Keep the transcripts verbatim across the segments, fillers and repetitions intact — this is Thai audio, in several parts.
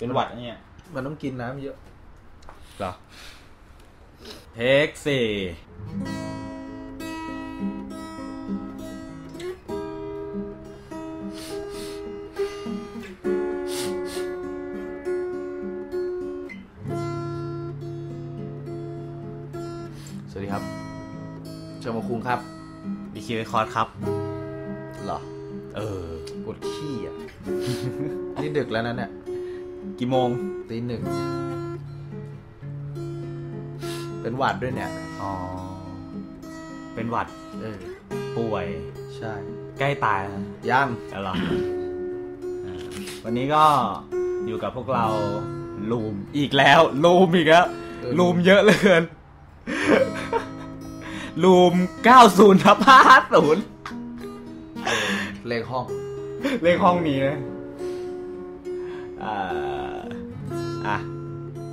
เป็นหวัดเนี่ยมันต้องกินน้ำเยอะเหรอเทคสี่สวัสดีครับเจ้ามาคุงครับบีคิวไอคอร์ดครับเหรอเออปวดขี้อ่ะ นี่ดึกแล้วนะเนี่ยกี่โมงตีหนึ่งเป็นหวัดด้วยเนี่ยอ๋อเป็นหวัดเออป่วยใช่ใกล้ตายยังเหรอ วันนี้ก็อยู่กับพวกเราลูมอีกแล้วลูมอีกแล้วลูมเยอะเหลือเกินลูมเก้าสิบทับห้าสิบเลขห้องเลขห้องนี้นะอ่าอ่ะ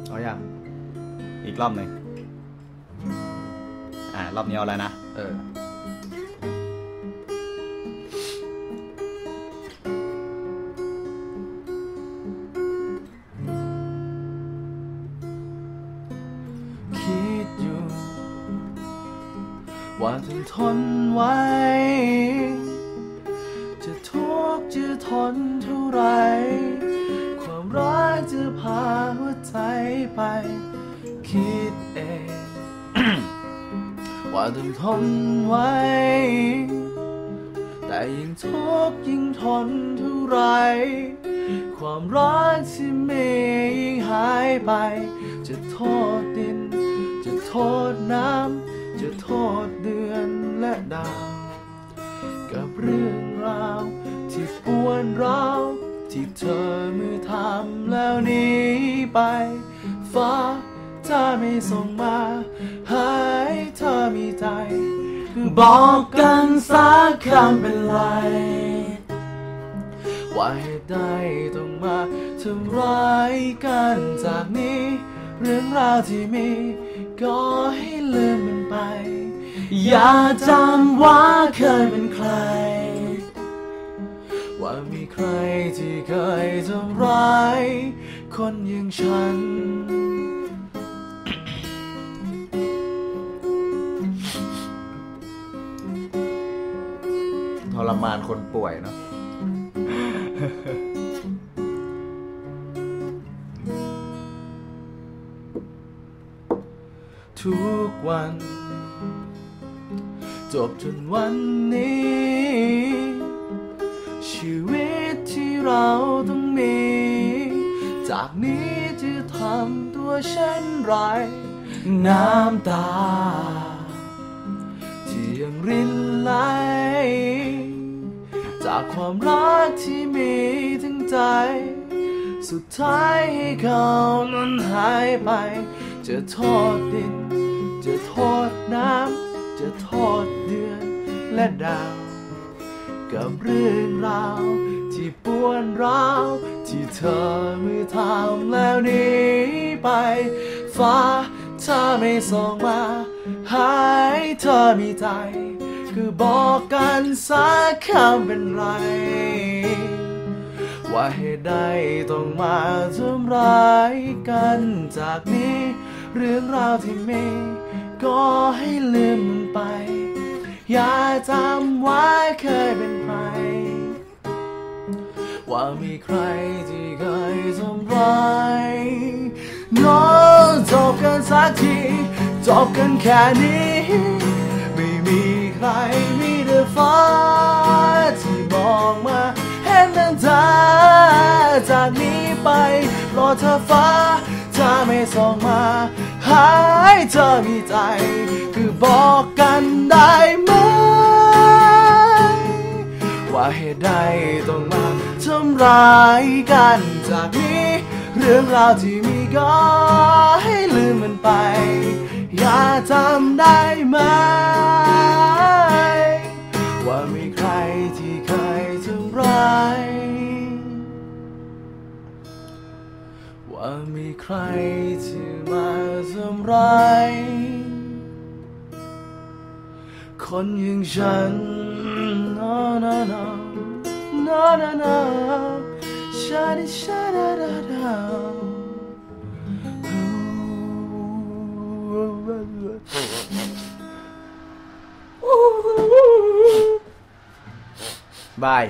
เอาอย่างอีกรอบหนึ่งอ่ารอบนี้เอาอะไรนะเออว่าจะทนไว้จะทุกข์จะทนเท่าไรความรักจะพาหัวใจไปคิดเองว่าจะทนไว้แต่ยิ่งทุกข์ยิ่งทนเท่าไรความรักที่มียิ่งหายไปจะโทษดินจะโทษน้ำจะโทษเดือนและดาวกับเรื่องราวที่ปวนร้าวที่เธอมือทำแล้วนี้ไปฟ้าถ้าไม่ส่งมาให้เธอมีใจบอกกันสักคำเป็นไรว่าเหตุใดต้องมาทำร้ายกันจากนี้เรื่องราวที่มีก็ให้ลืมมันไปอย่าจำว่าเคยเป็นใครว่ามีใครที่เคยทำร้ายคนอย่างฉันทรมานคนป่วยเนาะทุกวันจบจนวันนี้ชีวิตที่เราต้องมีจากนี้จะทำตัวเช่นไรน้ำตาที่ยังรินไหลจากความรักที่มีทั้งใจสุดท้ายให้เขานั้นหายไปจะโทษดินจะโทษน้ำจะโทษเดือนและดาวกับเรื่องราวที่ปวนร้าวที่เธอมือทำแล้วนี้ไปฟ้าถ้าไม่ส่งมาให้เธอมีใจคือบอกกันสักคำเป็นไรว่าเหตุใดต้องมาทำร้ายกันจากนี้เรื่องราวที่มีก็ให้ลืมมันไปอย่าจำไว้เคยเป็นใครว่ามีใครที่เคยทำร้ายน้องจบกันสักทีจบกันแค่นี้ไม่มีใครมีแต่ฟ้าที่มองมาเห็นแต่เธอจากนี้ไปรอเธอฟ้าถ้าไม่ส่งมาให้เธอมีใจคือบอกกันได้ไหมว่าเหตุใดต้องมาทำร้ายกันจากนี้เรื่องราวที่มีก็ให้ลืมมันไปอย่าจำได้ไหมว่ามีใครที่เคยทำร้ายว่ามีใครที่มาทำร้ายคนอย่างฉัน no no no no no no บาย